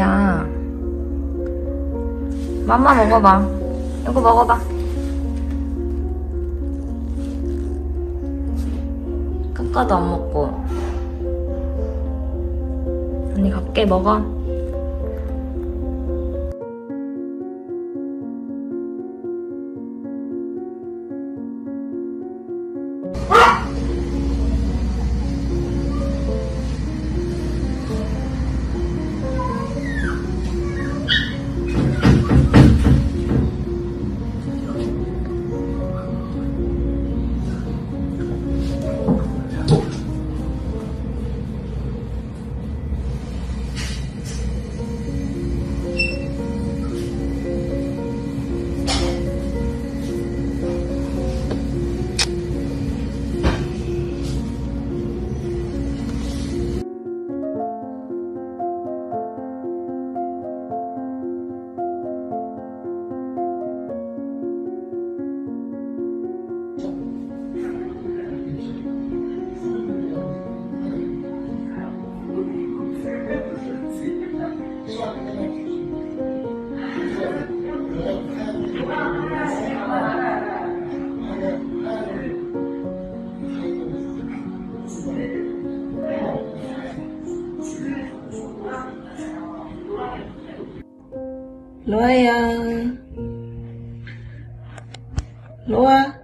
맘이야. 맘마 먹어봐. 이거 먹어봐. 끝까지 안 먹고. 언니 갈게, 먹어. 로아야, 로아.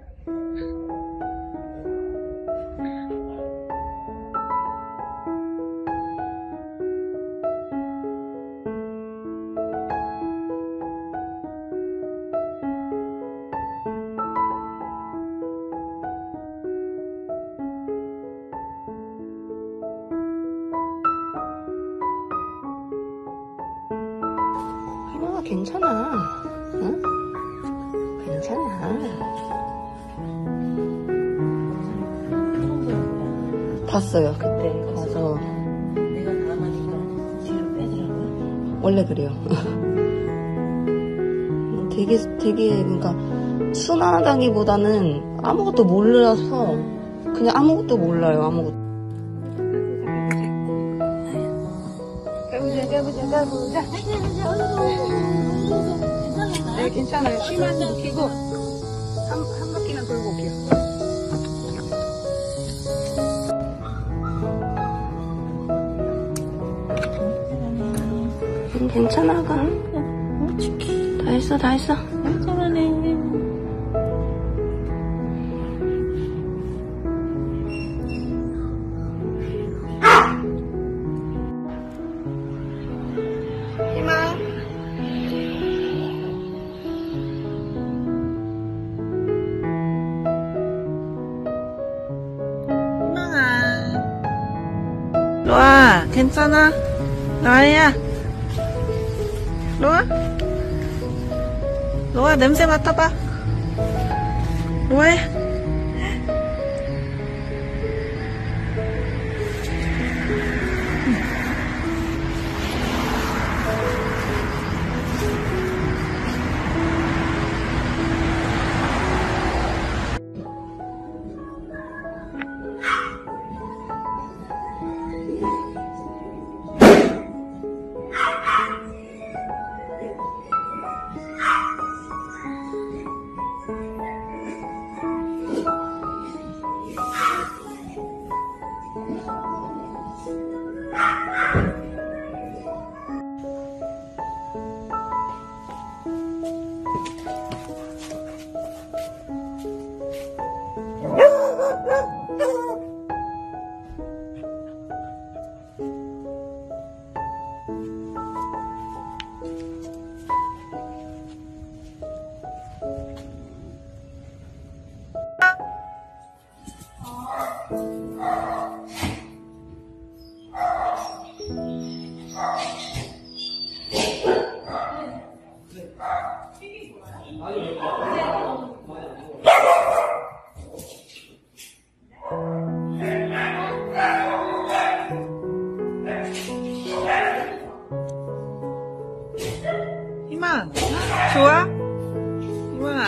괜찮아. 응? 괜찮아. 봤어요. 그때 가서 내가 가만히 뒤로 빼더라고요. 원래 그래요. 되게 그러니까 순하다기보다는 아무것도 몰라서 그냥 아무것도 몰라요. 아무것도. 까보자. 네, 괜찮아요. 쉬만 좀 쉬고 한 바퀴만 돌고 올게요. 괜찮아, 감. 다 했어. 괜찮아네. 로아, 괜찮아? 로아야. 로아? 로아, 냄새 맡아봐. 로아야. 희망, 좋아? 희망아.